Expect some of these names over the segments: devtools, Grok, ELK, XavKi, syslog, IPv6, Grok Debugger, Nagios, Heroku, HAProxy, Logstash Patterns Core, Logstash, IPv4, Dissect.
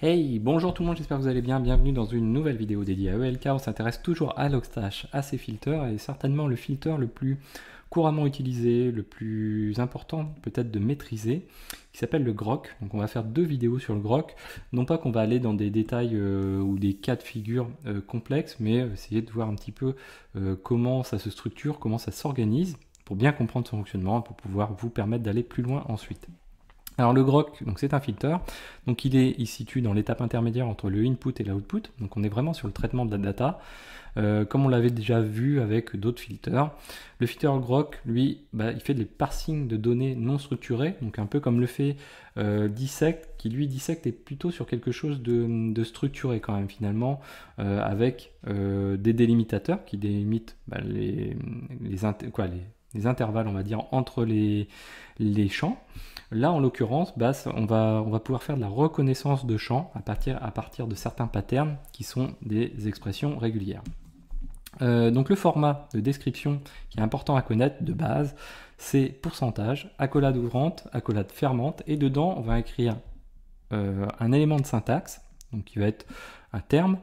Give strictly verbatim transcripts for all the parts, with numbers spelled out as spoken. Hey, bonjour tout le monde, j'espère que vous allez bien, bienvenue dans une nouvelle vidéo dédiée à E L K. On s'intéresse toujours à Logstash, à ses filters, et certainement le filter le plus couramment utilisé, le plus important peut-être de maîtriser, qui s'appelle le Grok. Donc on va faire deux vidéos sur le Grok, non pas qu'on va aller dans des détails euh, ou des cas de figure euh, complexes, mais essayer de voir un petit peu euh, comment ça se structure, comment ça s'organise, pour bien comprendre son fonctionnement, pour pouvoir vous permettre d'aller plus loin ensuite. Alors le Grok, c'est un filter, donc il est il se situe dans l'étape intermédiaire entre le input et l'output, donc on est vraiment sur le traitement de la data, euh, comme on l'avait déjà vu avec d'autres filters. Le filter Grok, lui, bah, il fait des parsings de données non structurées, donc un peu comme le fait euh, Dissect, qui lui Dissect est plutôt sur quelque chose de, de structuré quand même finalement, euh, avec euh, des délimitateurs qui délimitent bah, les, les, quoi, les, les intervalles, on va dire, entre les, les champs. Là, en l'occurrence, bah, on, va, on va pouvoir faire de la reconnaissance de champs à partir, à partir de certains patterns qui sont des expressions régulières. Euh, donc le format de description qui est important à connaître de base, c'est pourcentage, accolade ouvrante, accolade fermante, et dedans, on va écrire euh, un élément de syntaxe, donc qui va être un terme,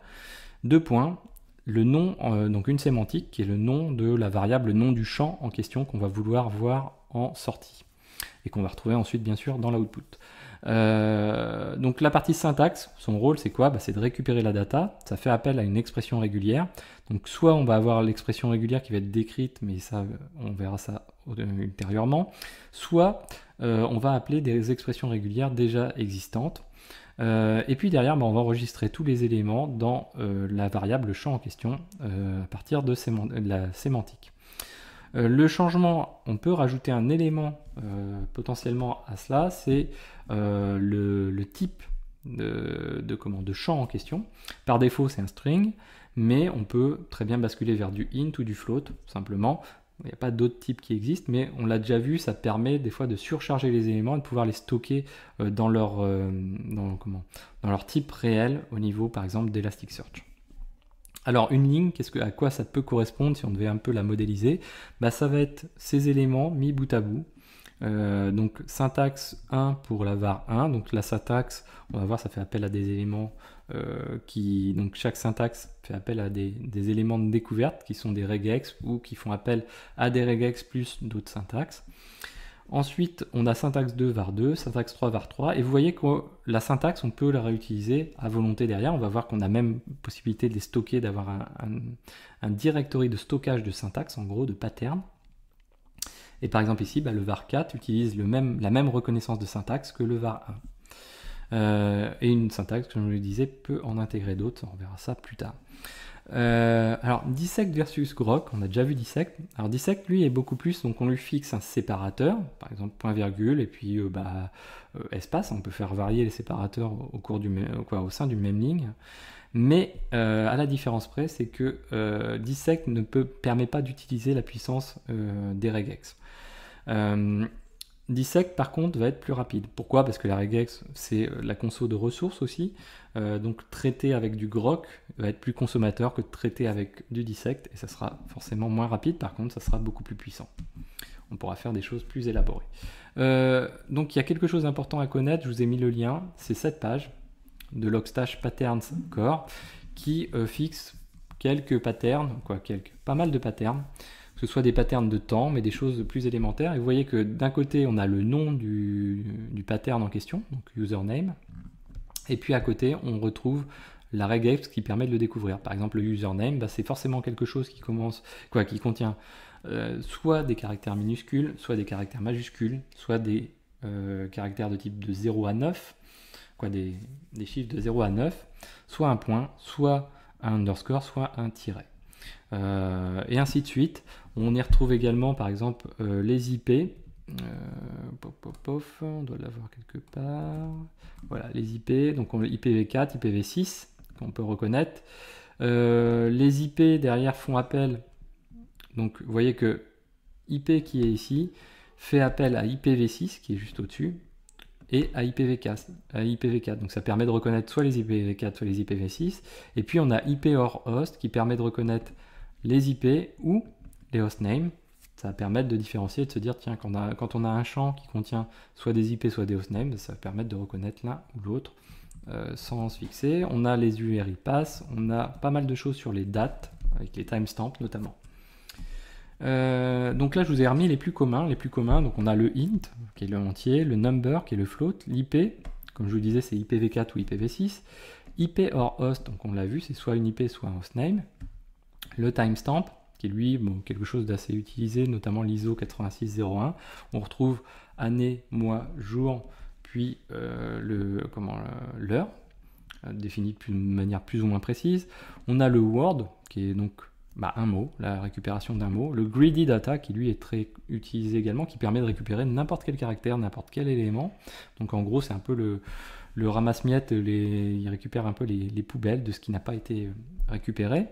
deux points, le nom, euh, donc une sémantique, qui est le nom de la variable, le nom du champ en question qu'on va vouloir voir en sortie, et qu'on va retrouver ensuite bien sûr dans l'output. Euh, donc la partie syntaxe, son rôle c'est quoi? Bah, c'est de récupérer la data, ça fait appel à une expression régulière, donc soit on va avoir l'expression régulière qui va être décrite, mais ça on verra ça ultérieurement, soit euh, on va appeler des expressions régulières déjà existantes, euh, et puis derrière bah, on va enregistrer tous les éléments dans euh, la variable champ en question euh, à partir de, séman de la sémantique. Le changement, on peut rajouter un élément euh, potentiellement à cela, c'est euh, le, le type de, de, comment, de champ en question. Par défaut, c'est un string, mais on peut très bien basculer vers du int ou du float, simplement. Il n'y a pas d'autres types qui existent, mais on l'a déjà vu, ça permet des fois de surcharger les éléments et de pouvoir les stocker euh, dans, leur, euh, dans, comment, dans leur type réel au niveau, par exemple, d'Elasticsearch. Alors une ligne, qu'est-ce que, à quoi ça peut correspondre si on devait un peu la modéliser? Bah, ça va être ces éléments mis bout à bout. Euh, donc syntaxe un pour la var un. Donc la syntaxe, on va voir, ça fait appel à des éléments euh, qui... Donc chaque syntaxe fait appel à des, des éléments de découverte qui sont des regex ou qui font appel à des regex plus d'autres syntaxes. Ensuite, on a syntaxe deux var deux, syntaxe trois var trois, et vous voyez que la syntaxe, on peut la réutiliser à volonté derrière. On va voir qu'on a même possibilité de les stocker, d'avoir un, un, un directory de stockage de syntaxe, en gros, de patterns. Et par exemple ici, bah, le var quatre utilise le même, la même reconnaissance de syntaxe que le var un. Euh, et une syntaxe, comme je le disais, peut en intégrer d'autres, on verra ça plus tard. Euh, alors Dissect versus Grok, on a déjà vu Dissect. Alors Dissect lui est beaucoup plus, donc on lui fixe un séparateur, par exemple point virgule, et puis euh, bah, euh, espace, on peut faire varier les séparateurs au, cours du quoi, au sein d'une même ligne. Mais euh, à la différence près, c'est que euh, Dissect ne peut, permet pas d'utiliser la puissance euh, des regex. Euh, Dissect par contre va être plus rapide. Pourquoi? Parce que la regex c'est la conso de ressources aussi, euh, donc traiter avec du Grok va être plus consommateur que de traiter avec du Dissect, et ça sera forcément moins rapide, par contre ça sera beaucoup plus puissant. On pourra faire des choses plus élaborées. Euh, donc il y a quelque chose d'important à connaître, je vous ai mis le lien, c'est cette page de Logstash Patterns Core qui euh, fixe quelques patterns, quoi, quelques, pas mal de patterns, que ce soit des patterns de temps, mais des choses plus élémentaires. Et vous voyez que d'un côté, on a le nom du, du pattern en question, donc username, et puis à côté, on retrouve la regex qui permet de le découvrir. Par exemple, le username, bah, c'est forcément quelque chose qui, commence, quoi, qui contient euh, soit des caractères minuscules, soit des caractères majuscules, soit des euh, caractères de type de zéro à neuf, quoi, des, des chiffres de zéro à neuf, soit un point, soit un underscore, soit un tiret. Euh, et ainsi de suite. On y retrouve également par exemple euh, les I P, euh, pof, pof, pof, on doit l'avoir quelque part, voilà les I P, donc on, I P v quatre, I P v six, qu'on peut reconnaître. Euh, les I P derrière font appel, donc vous voyez que I P qui est ici fait appel à I P v six qui est juste au-dessus, et à I P v quatre, à I P v quatre. Donc ça permet de reconnaître soit les I P v quatre, soit les I P v six. Et puis on a I P hors host qui permet de reconnaître les I P ou les hostnames. Ça va permettre de différencier et de se dire, tiens, quand on a, quand on a un champ qui contient soit des I P, soit des hostnames, ça va permettre de reconnaître l'un ou l'autre euh, sans se fixer. On a les U R I pass, on a pas mal de choses sur les dates, avec les timestamps notamment. Euh, donc là, je vous ai remis les plus communs. Les plus communs, donc on a le int, qui est le entier, le number, qui est le float, l'I P, comme je vous disais, c'est I P v quatre ou I P v six, I P hors host, donc on l'a vu, c'est soit une I P, soit un hostname, le timestamp, qui est lui, bon, quelque chose d'assez utilisé, notamment l'I S O quatre-vingt-six zéro un, on retrouve année, mois, jour, puis euh, le, comment, l'heure, définie de manière plus ou moins précise. On a le word, qui est donc bah, un mot, la récupération d'un mot, le greedy data qui lui est très utilisé également, qui permet de récupérer n'importe quel caractère, n'importe quel élément. Donc en gros c'est un peu le, le ramasse-miettes, il récupère un peu les, les poubelles de ce qui n'a pas été récupéré.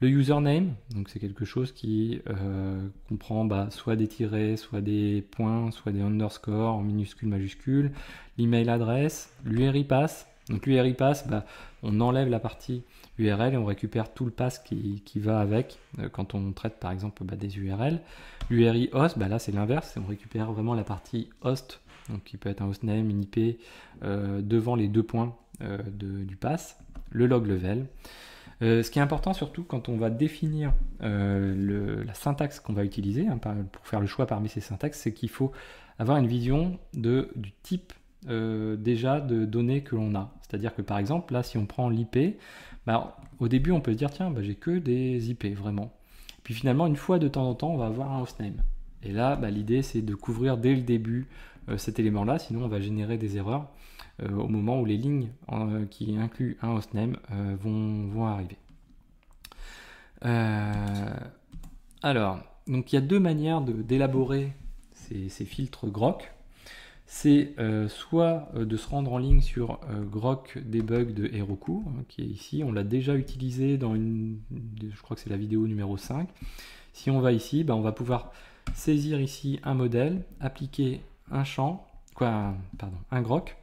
Le username, donc c'est quelque chose qui euh, comprend bah, soit des tirets, soit des points, soit des underscores, minuscules, majuscules, l'email adresse, l'U R I pass. Donc l'U R I pass, bah, on enlève la partie U R L et on récupère tout le pass qui, qui va avec euh, quand on traite par exemple bah, des U R L. L'U R I host, bah, là c'est l'inverse, on récupère vraiment la partie host, donc qui peut être un hostname, une I P, euh, devant les deux points euh, de, du pass. Le log level. Euh, ce qui est important surtout quand on va définir euh, le, la syntaxe qu'on va utiliser, hein, pour faire le choix parmi ces syntaxes, c'est qu'il faut avoir une vision de, du type Euh, déjà de données que l'on a. C'est-à-dire que par exemple, là, si on prend l'I P, bah, au début, on peut se dire, tiens, bah, j'ai que des I P, vraiment. Puis finalement, une fois de temps en temps, on va avoir un hostname. Et là, bah, l'idée, c'est de couvrir dès le début euh, cet élément-là, sinon on va générer des erreurs euh, au moment où les lignes euh, qui incluent un hostname euh, vont, vont arriver. Euh, alors, donc il y a deux manières d'élaborer ces, ces filtres Grok. C'est euh, soit euh, de se rendre en ligne sur euh, Grok Debug de Heroku, hein, qui est ici, on l'a déjà utilisé dans une, je crois que c'est la vidéo numéro cinq. Si on va ici, bah, on va pouvoir saisir ici un modèle, appliquer un champ, quoi, un, pardon, un Grok,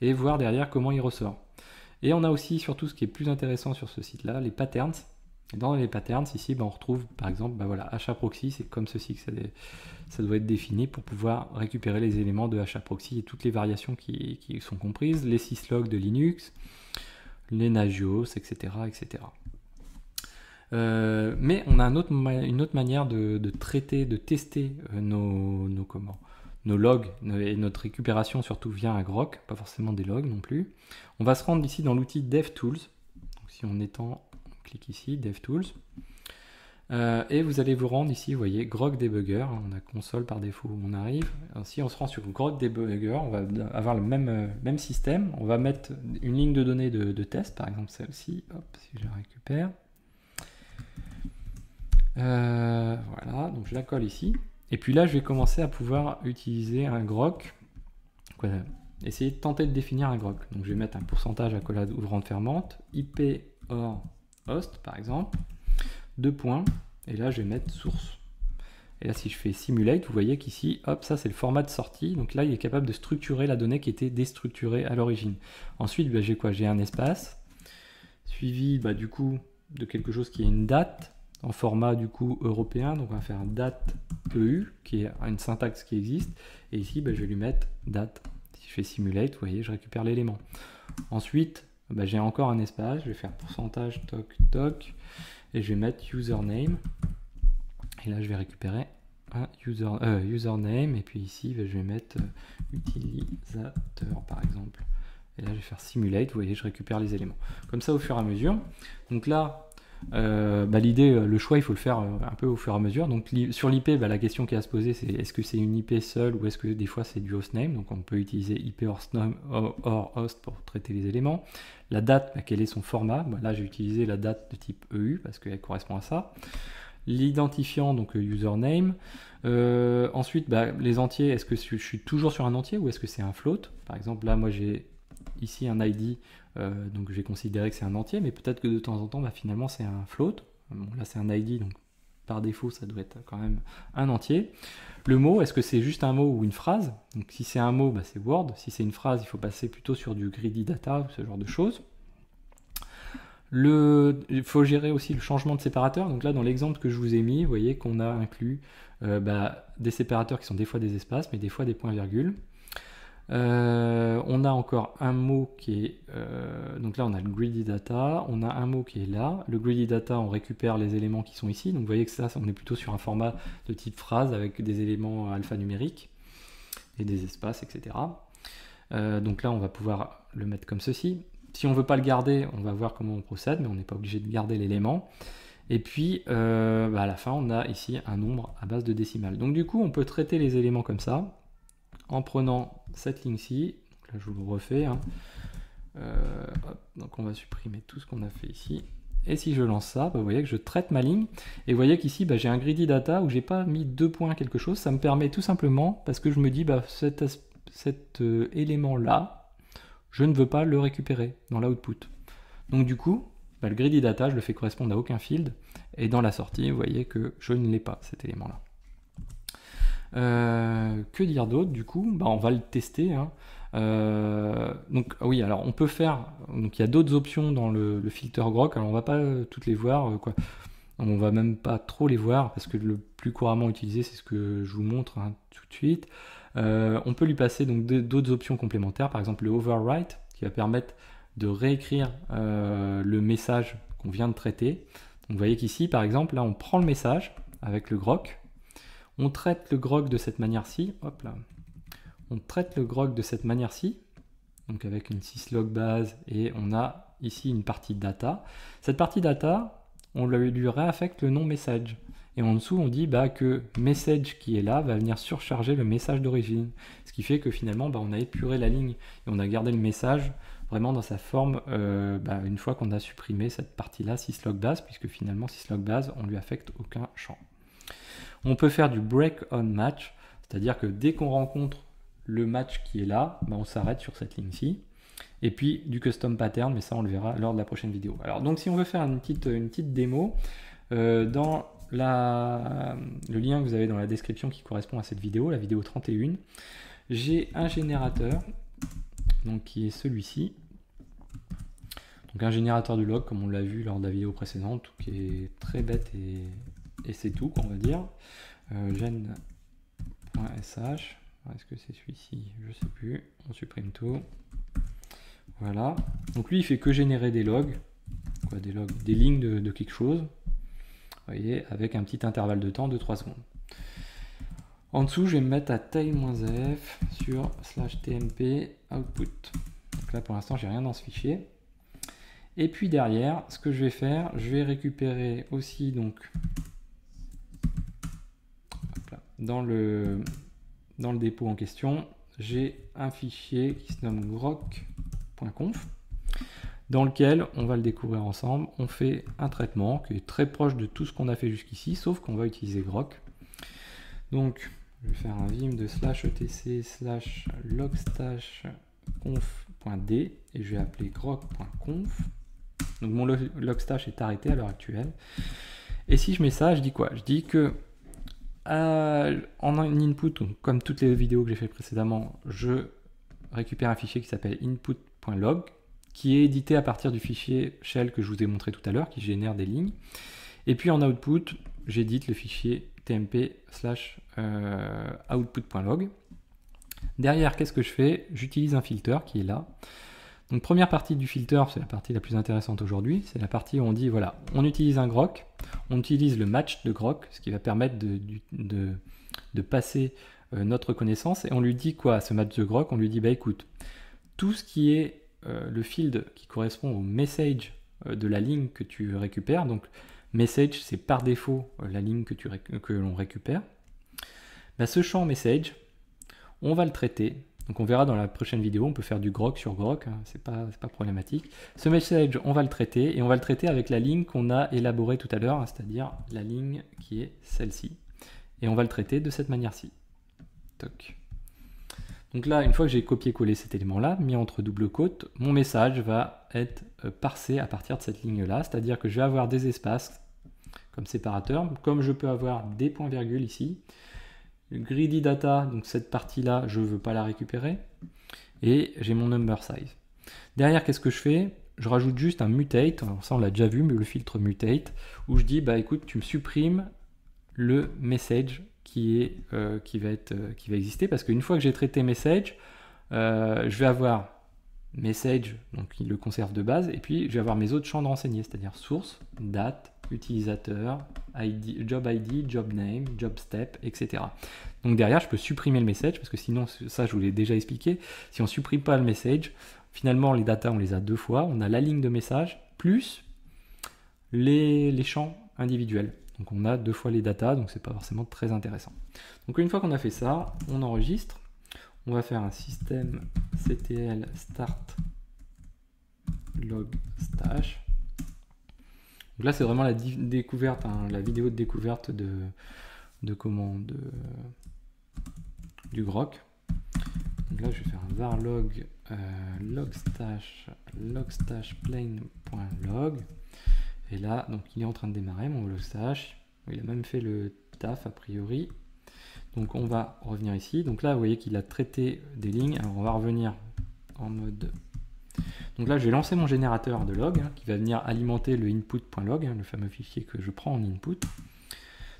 et voir derrière comment il ressort. Et on a aussi, surtout ce qui est plus intéressant sur ce site-là, les patterns. Dans les patterns, ici, bah, on retrouve par exemple bah, voilà, HAProxy, c'est comme ceci que ça, ça doit être défini pour pouvoir récupérer les éléments de HAProxy et toutes les variations qui, qui sont comprises, les syslogs de Linux, les nagios, et cetera et cetera. Euh, mais on a un autre, une autre manière de, de traiter, de tester nos, nos, comment, nos logs et notre récupération, surtout via un Grok, pas forcément des logs non plus. On va se rendre ici dans l'outil devtools, donc si on étend... clique ici, devtools, euh, et vous allez vous rendre ici, vous voyez, Grok Debugger, on a console par défaut où on arrive. Alors, si on se rend sur Grok Debugger, on va avoir le même, euh, même système, on va mettre une ligne de données de, de test, par exemple celle-ci, hop, si je la récupère, euh, voilà, donc je la colle ici, et puis là je vais commencer à pouvoir utiliser un Grok, quoi, essayer de tenter de définir un Grok, donc je vais mettre un pourcentage à collade ouvrante fermante, I P hors host par exemple, deux points, et là je vais mettre source. Et là si je fais simulate, vous voyez qu'ici, hop, ça c'est le format de sortie, donc là il est capable de structurer la donnée qui était déstructurée à l'origine. Ensuite, bah, j'ai quoi? J'ai un espace, suivi bah, du coup de quelque chose qui est une date, en format du coup européen, donc on va faire un date E U, qui est une syntaxe qui existe, et ici bah, je vais lui mettre date. Si je fais simulate, vous voyez, je récupère l'élément. Ensuite, bah, j'ai encore un espace, je vais faire pourcentage, toc, toc, et je vais mettre username, et là je vais récupérer un user, euh, username, et puis ici bah, je vais mettre euh, utilisateur par exemple, et là je vais faire simulate, vous voyez je récupère les éléments, comme ça au fur et à mesure. Donc là, euh, bah, l'idée, le choix il faut le faire euh, un peu au fur et à mesure, donc sur l'I P, bah, la question qui est à se poser c'est est-ce que c'est une I P seule ou est-ce que des fois c'est du hostname, donc on peut utiliser I P hors host pour traiter les éléments. La date, bah, quel est son format? Bah, là, j'ai utilisé la date de type E U parce qu'elle correspond à ça. L'identifiant, donc username. Euh, ensuite, bah, les entiers, est-ce que je suis toujours sur un entier ou est-ce que c'est un float? Par exemple, là, moi, j'ai ici un I D, euh, donc j'ai considéré que c'est un entier, mais peut-être que de temps en temps, bah, finalement, c'est un float. Bon, là, c'est un I D, donc par défaut, ça doit être quand même un entier. Le mot, est-ce que c'est juste un mot ou une phrase? Donc si c'est un mot, bah, c'est Word. Si c'est une phrase, il faut passer plutôt sur du greedy data ou ce genre de choses. Le... Il faut gérer aussi le changement de séparateur. Donc là, dans l'exemple que je vous ai mis, vous voyez qu'on a inclus euh, bah, des séparateurs qui sont des fois des espaces, mais des fois des points-virgules. Euh, on a encore un mot qui est, euh, donc là on a le greedy data, on a un mot qui est là, le greedy data on récupère les éléments qui sont ici, donc vous voyez que ça on est plutôt sur un format de type phrase avec des éléments alphanumériques et des espaces, et cetera. Euh, donc là on va pouvoir le mettre comme ceci. Si on ne veut pas le garder, on va voir comment on procède, mais on n'est pas obligé de garder l'élément. Et puis euh, bah à la fin on a ici un nombre à base de décimales. Donc du coup on peut traiter les éléments comme ça, en prenant cette ligne-ci, là je vous le refais, hein. euh, hop, donc on va supprimer tout ce qu'on a fait ici, et si je lance ça, bah vous voyez que je traite ma ligne, et vous voyez qu'ici bah, j'ai un greedy data où j'ai pas mis deux points quelque chose, ça me permet tout simplement, parce que je me dis, bah, cet, cet euh, élément-là, je ne veux pas le récupérer dans l'output. Donc du coup, bah, le greedy data, je le fais correspondre à aucun field, et dans la sortie, vous voyez que je ne l'ai pas, cet élément-là. Euh, que dire d'autre du coup, bah, on va le tester. Hein. Euh, donc oui, alors on peut faire. Donc il y a d'autres options dans le, le filter Grok. Alors on va pas euh, toutes les voir, euh, quoi. On va même pas trop les voir parce que le plus couramment utilisé, c'est ce que je vous montre hein, tout de suite. Euh, on peut lui passer donc d'autres options complémentaires, par exemple le overwrite qui va permettre de réécrire euh, le message qu'on vient de traiter. Donc, vous voyez qu'ici, par exemple, là, on prend le message avec le Grok. On traite le grog de cette manière-ci, hop là, on traite le grog de cette manière-ci, donc avec une syslog base, et on a ici une partie data. Cette partie data, on lui réaffecte le nom message, et en dessous on dit bah, que message qui est là va venir surcharger le message d'origine, ce qui fait que finalement bah, on a épuré la ligne, et on a gardé le message vraiment dans sa forme, euh, bah, une fois qu'on a supprimé cette partie-là, syslog base, puisque finalement syslog base, on lui affecte aucun champ. On peut faire du break on match, c'est-à-dire que dès qu'on rencontre le match qui est là, bah on s'arrête sur cette ligne-ci. Et puis du custom pattern, mais ça on le verra lors de la prochaine vidéo. Alors donc si on veut faire une petite, une petite démo, euh, dans la, le lien que vous avez dans la description qui correspond à cette vidéo, la vidéo trente et un, j'ai un générateur donc, qui est celui-ci. Donc un générateur du log comme on l'a vu lors de la vidéo précédente, qui est très bête et... Et c'est tout, on va dire. Euh, gen.sh, est-ce que c'est celui-ci? Je sais plus. On supprime tout. Voilà. Donc lui, il fait que générer des logs, quoi, des logs, des lignes de, de quelque chose. Vous voyez, avec un petit intervalle de temps de trois secondes. En dessous, je vais me mettre à taille-f sur slash tmp output. Donc là, pour l'instant, j'ai rien dans ce fichier. Et puis derrière, ce que je vais faire, je vais récupérer aussi donc hop là, dans, le, dans le dépôt en question, j'ai un fichier qui se nomme grok.conf dans lequel on va le découvrir ensemble. On fait un traitement qui est très proche de tout ce qu'on a fait jusqu'ici, sauf qu'on va utiliser Grok. Donc je vais faire un vim de slash etc slash logstash.conf.d et je vais appeler grok.conf. Donc mon logstash est arrêté à l'heure actuelle. Et si je mets ça, je dis quoi? Je dis que euh, en un input, donc comme toutes les vidéos que j'ai fait précédemment, je récupère un fichier qui s'appelle input.log, qui est édité à partir du fichier shell que je vous ai montré tout à l'heure, qui génère des lignes. Et puis en output, j'édite le fichier tmp slash output.log. Derrière, qu'est-ce que je fais? J'utilise un filter qui est là. Donc première partie du filter, c'est la partie la plus intéressante aujourd'hui, c'est la partie où on dit voilà, on utilise un Grok, on utilise le match de Grok, ce qui va permettre de, de, de passer euh, notre connaissance, et on lui dit quoi à ce match de Grok? On lui dit bah écoute, tout ce qui est euh, le field qui correspond au message euh, de la ligne que tu récupères, donc message c'est par défaut euh, la ligne que, tu ré que l'on récupère, bah, ce champ message, on va le traiter. Donc on verra dans la prochaine vidéo, on peut faire du grok sur grok, hein, c'est pas, pas problématique. Ce message, on va le traiter, et on va le traiter avec la ligne qu'on a élaborée tout à l'heure, hein, c'est-à-dire la ligne qui est celle-ci. Et on va le traiter de cette manière-ci. Toc. Donc là, une fois que j'ai copié-collé cet élément-là, mis entre double côtes, mon message va être parsé à partir de cette ligne-là, c'est-à-dire que je vais avoir des espaces comme séparateurs, comme je peux avoir des points-virgules ici. Le greedy data, donc cette partie-là, je ne veux pas la récupérer. Et j'ai mon number size. Derrière, qu'est-ce que je fais? Je rajoute juste un mutate, alors ça on l'a déjà vu, mais le filtre mutate, où je dis, bah écoute, tu me supprimes le message qui, est, euh, qui, va, être, euh, qui va exister, parce qu'une fois que j'ai traité message, euh, je vais avoir message, donc il le conserve de base, et puis je vais avoir mes autres champs de renseignés, c'est-à-dire source, date, utilisateur, I D, job I D, job name, job step, et cetera. Donc derrière, je peux supprimer le message, parce que sinon, ça je vous l'ai déjà expliqué, si on ne supprime pas le message, finalement les datas on les a deux fois, on a la ligne de message, plus les, les champs individuels. Donc on a deux fois les datas, donc c'est pas forcément très intéressant. Donc une fois qu'on a fait ça, on enregistre. On va faire un système ctl start logstash. Donc là, c'est vraiment la découverte, hein, la vidéo de découverte de, de comment de, du Grok. Donc là, je vais faire un var log euh, logstash logstash plain.log. Et là, donc il est en train de démarrer mon logstash. Il a même fait le taf a priori. Donc on va revenir ici, donc là vous voyez qu'il a traité des lignes, alors on va revenir en mode... Donc là je vais lancer mon générateur de log, hein, qui va venir alimenter le input.log, hein, le fameux fichier que je prends en input.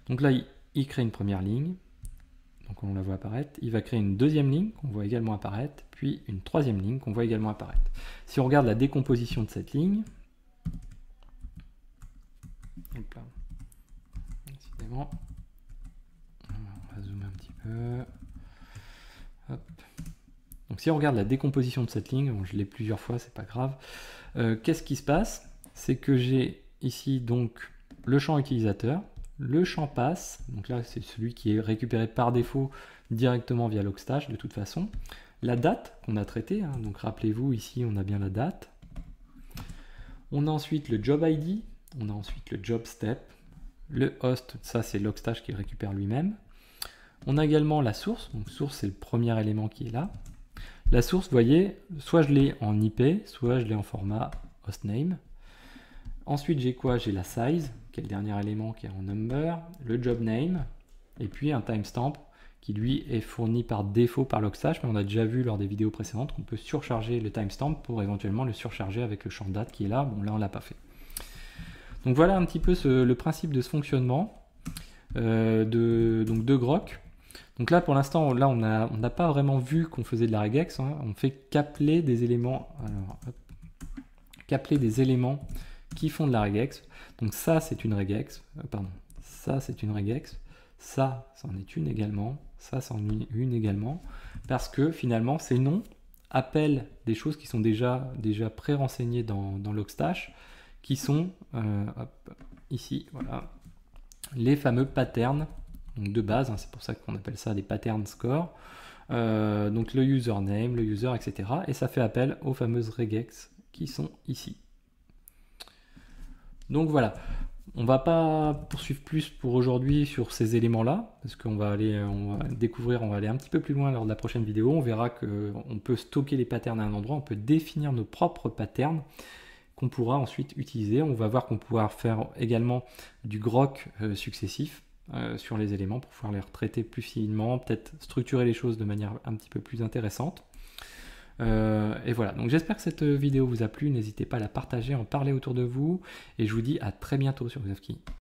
Donc là il, il crée une première ligne, donc on la voit apparaître, il va créer une deuxième ligne qu'on voit également apparaître, puis une troisième ligne qu'on voit également apparaître. Si on regarde la décomposition de cette ligne, hop là, décidément. Euh, hop. Donc si on regarde la décomposition de cette ligne, bon, je l'ai plusieurs fois, c'est pas grave. Euh, Qu'est-ce qui se passe? C'est que j'ai ici donc le champ utilisateur, le champ passe, donc là c'est celui qui est récupéré par défaut directement via Logstash de toute façon. La date qu'on a traitée, hein, donc rappelez-vous ici on a bien la date. On a ensuite le job I D, on a ensuite le job step, le host, ça c'est Logstash qui le récupère lui-même. On a également la source, donc source c'est le premier élément qui est là. La source, vous voyez, soit je l'ai en I P, soit je l'ai en format hostname. Ensuite j'ai quoi? J'ai la size, qui est le dernier élément qui est en number, le job name, et puis un timestamp qui lui est fourni par défaut par Logstash, mais on a déjà vu lors des vidéos précédentes qu'on peut surcharger le timestamp pour éventuellement le surcharger avec le champ date qui est là, bon là on l'a pas fait. Donc voilà un petit peu ce, le principe de ce fonctionnement euh, de, donc de Grok. Donc là, pour l'instant, là on n'a on n'a pas vraiment vu qu'on faisait de la regex, hein. On fait capler des éléments, alors, hop, capler des éléments qui font de la regex. Donc ça, c'est une regex, euh, pardon, ça c'est une regex, ça, c'en est une également, ça, c'en est une également, parce que finalement, ces noms appellent des choses qui sont déjà, déjà pré-renseignées dans, dans Logstash, qui sont, euh, hop, ici, voilà, les fameux patterns. Donc de base, hein, c'est pour ça qu'on appelle ça des patterns core, euh, donc le username, le user, et cetera. Et ça fait appel aux fameuses regex qui sont ici. Donc voilà, on ne va pas poursuivre plus pour aujourd'hui sur ces éléments-là, parce qu'on va aller on va découvrir, on va aller un petit peu plus loin lors de la prochaine vidéo, on verra qu'on peut stocker les patterns à un endroit, on peut définir nos propres patterns, qu'on pourra ensuite utiliser. On va voir qu'on pourra faire également du grok euh, successif, Euh, sur les éléments pour pouvoir les retraiter plus finement, peut-être structurer les choses de manière un petit peu plus intéressante. Euh, et voilà, donc j'espère que cette vidéo vous a plu, n'hésitez pas à la partager, en parler autour de vous, et je vous dis à très bientôt sur XavKi.